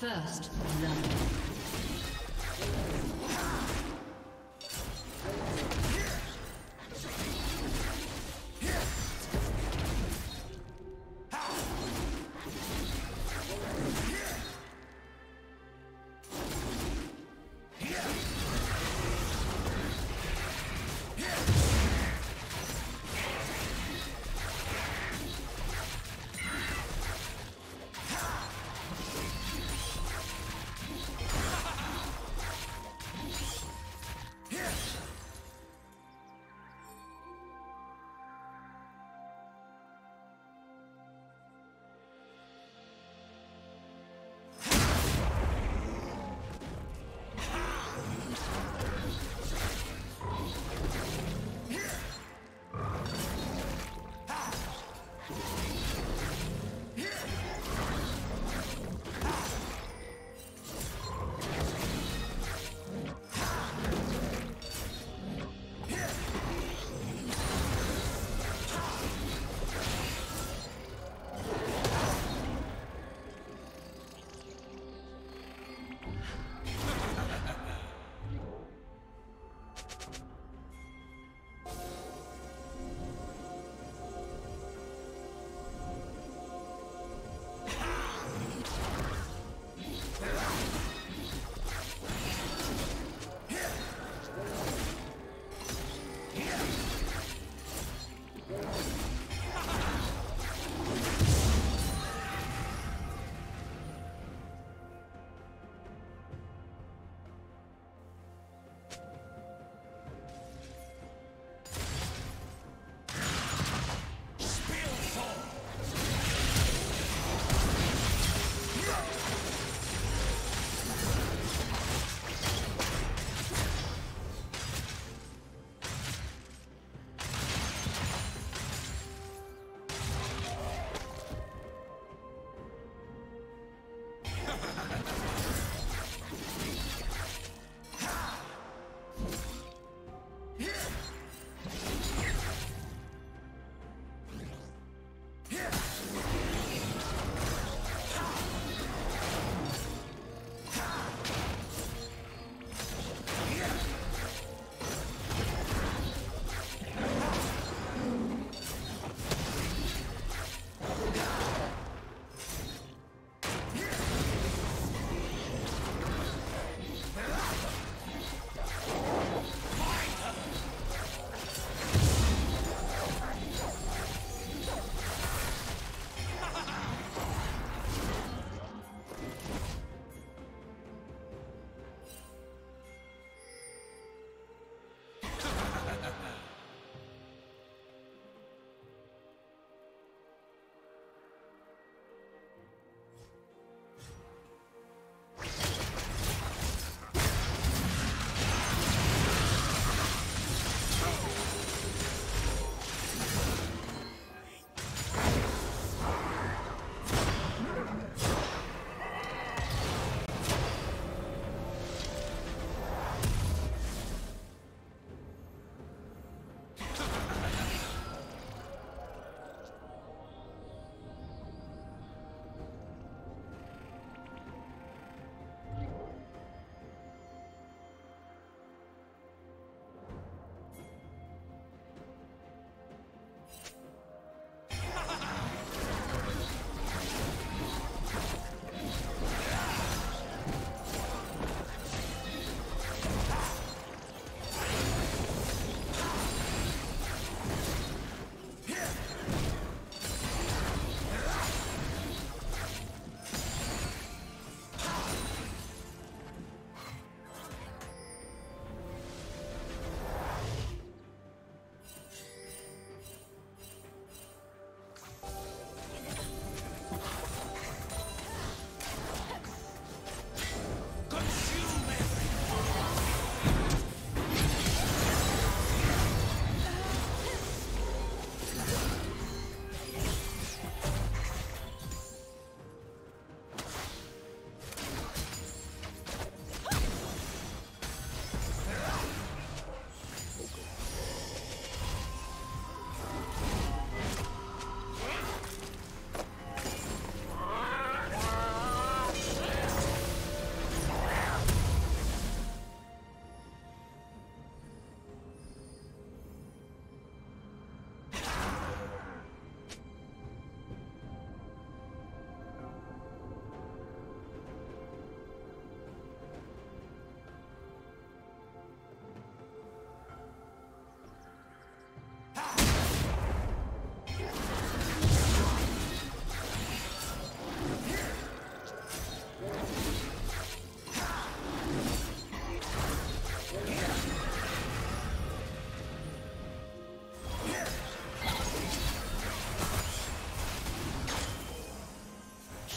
First love.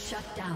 Shut down.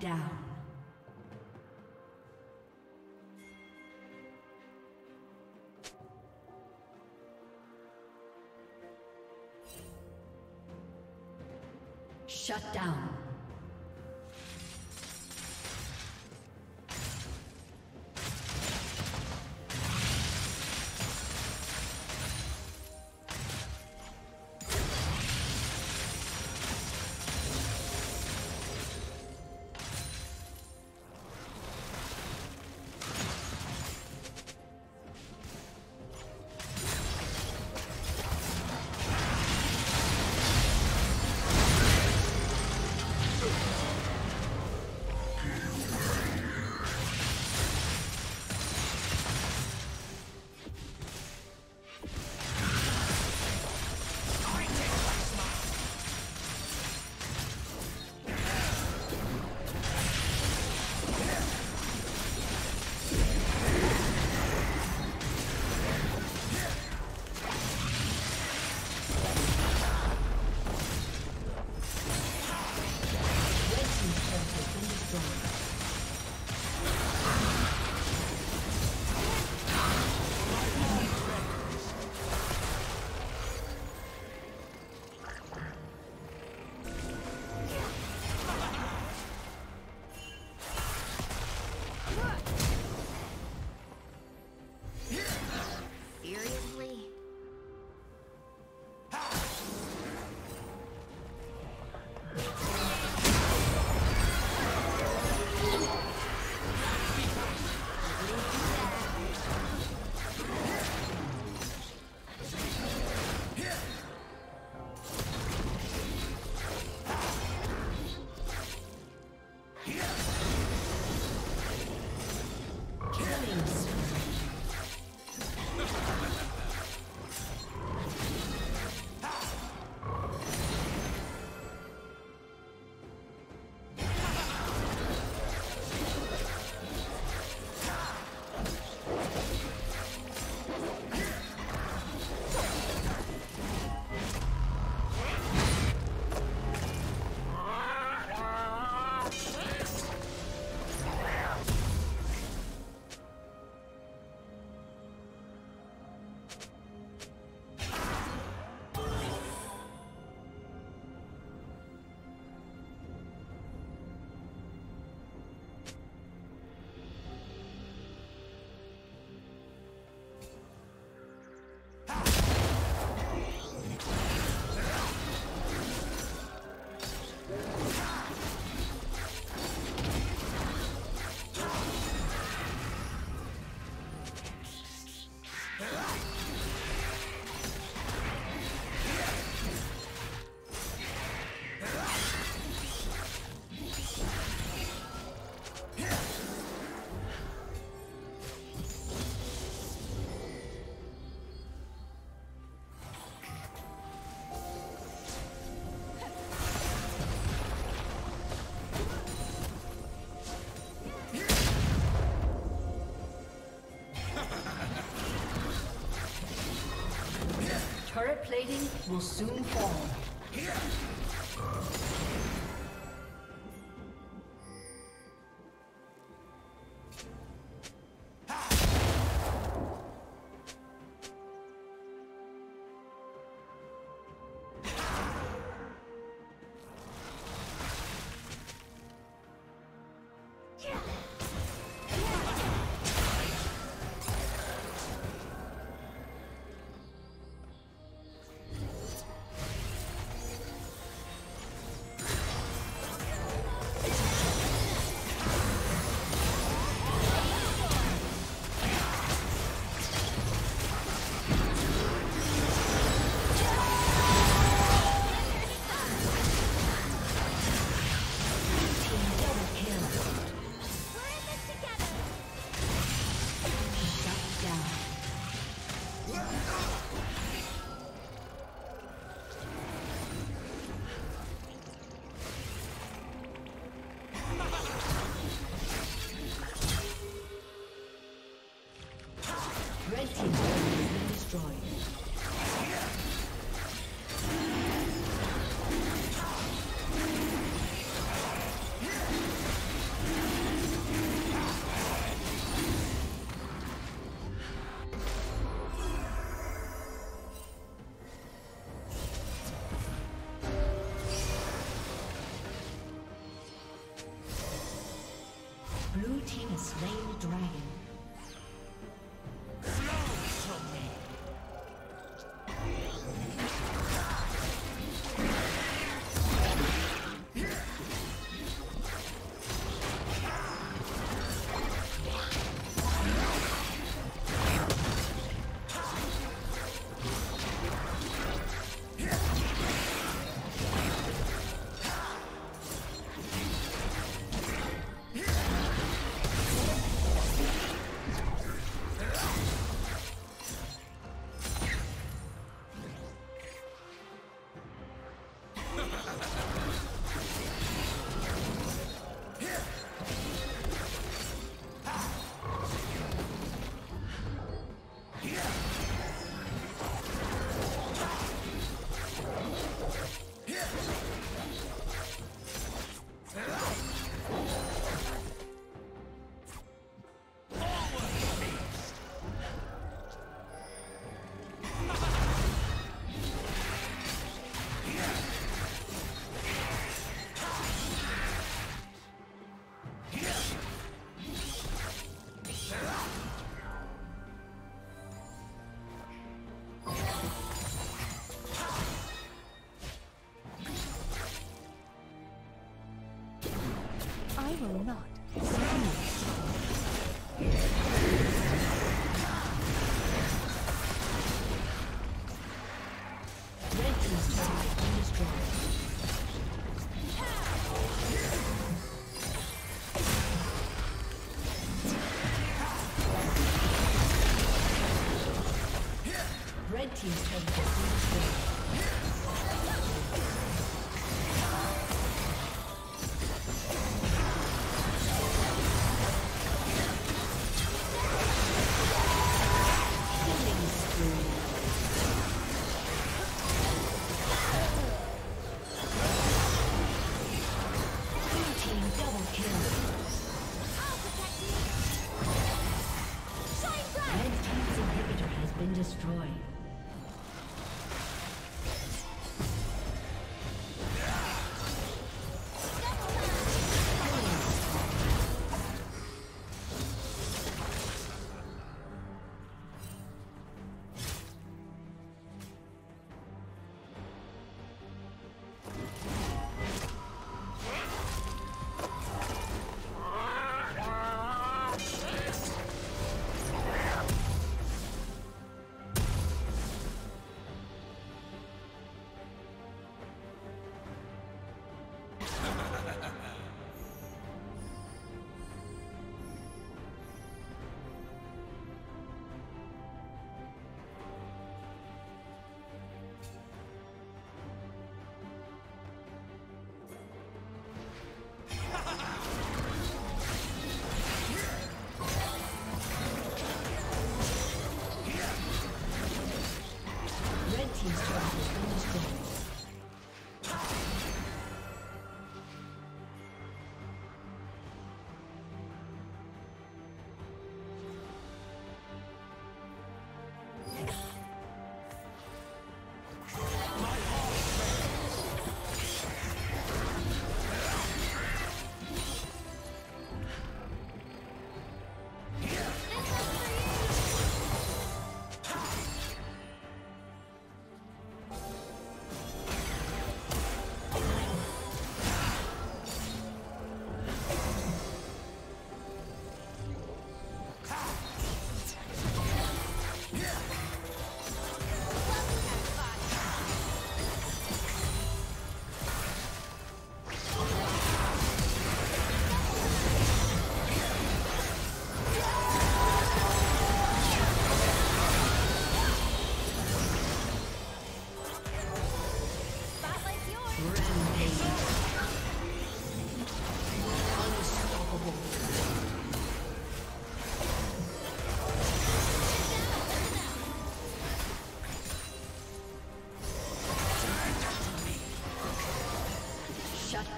Down. Shut down. plating will soon fall. Team's turn to destroyed.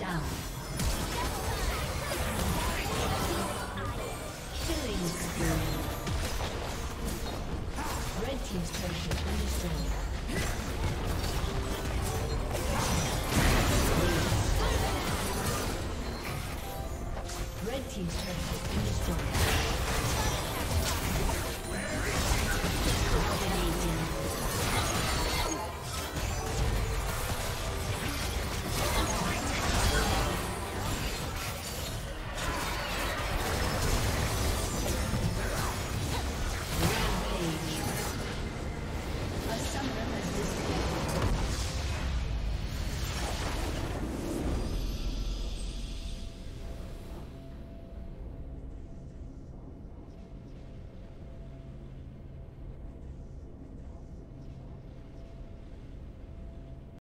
Down.